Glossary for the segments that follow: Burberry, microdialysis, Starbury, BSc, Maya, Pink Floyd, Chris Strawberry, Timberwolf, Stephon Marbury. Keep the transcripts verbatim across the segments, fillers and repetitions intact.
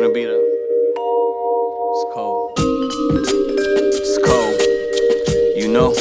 to the beat up. It's cold. It's cold. You know.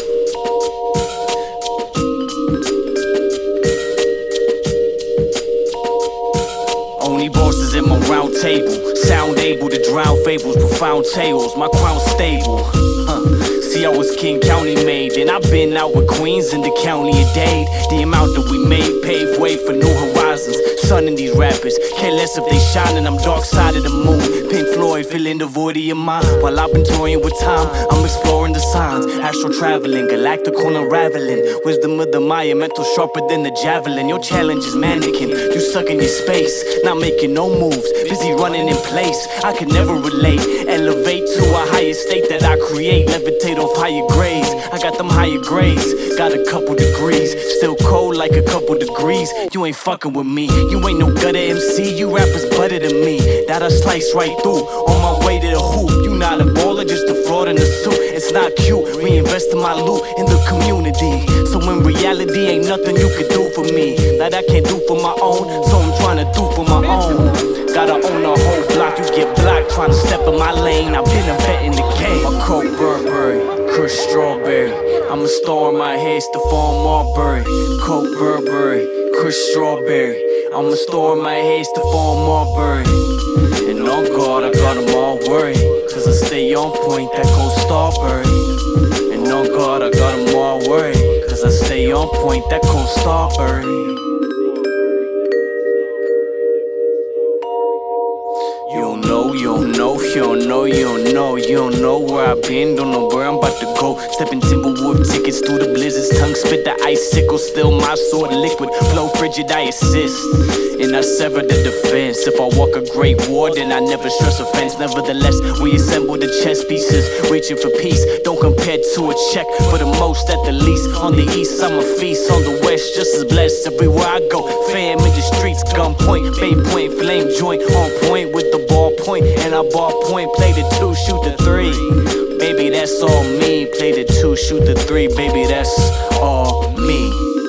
Only bosses in my round table. Sound able to drown fables, profound tales. My crown stable. Huh. See, I was King County made, and I've been out with Queens in the county of Dade. The amount that we made paved way for new horizons. Sun in these rappers, care less if they shining. I'm dark side of the moon. Pink Floyd filling the void of your mind. While I've been toying with time, I'm exploring the signs. Astral traveling, galactical unraveling. Wisdom of the Maya, mental sharper than the javelin. Your challenge is mannequin. You stuck in your space, not making no moves. Busy running in place. I can never relate. Elevate to a higher state that I create. Levitate off higher grades. I got them higher grades. Got a couple degrees. Still cold like a couple degrees. You ain't fucking with me. You You ain't no gutter M C, you rappers butter to me. That I slice right through, on my way to the hoop. You not a baller, just a fraud in a suit. It's not cute, reinvesting my loot in the community. So in reality, ain't nothing you can do for me that I can't do for my own, so I'm trying to do for my own. Gotta own a whole block, you get blocked trying to step in my lane. I've been a vet in the game. My coat Burberry, Chris Strawberry. I'm a star in my head, Stephon Marbury. Coat Burberry, Chris Strawberry. I'm a store in my haste to form Marbury. And on guard, I got them all worried. Cause I stay on point, that goes Starbury. And on guard, I got them all worried. Cause I stay on point, that goes Starbury. You don't know, you don't know, you don't know, you don't know. You don't know where I've been, don't know where I'm about to go. Stepping Timberwolf tickets through the blizzards. Tongue spit the icicle, still my sword liquid. Flow frigid, I assist. And I sever the defense. If I walk a great war, then I never stress offense. Nevertheless, we assemble the chess pieces, reaching for peace. Don't compare to a check, for the most at the least. On the east, I'm a feast. On the west, just as blessed. Everywhere I go, fam in the streets. Gunpoint, bay point, flame joint. On point with the ballpoint, and I ballpoint. Play the two, shoot the three. Baby, that's all me. Play the two, shoot the three. Baby, that's all me.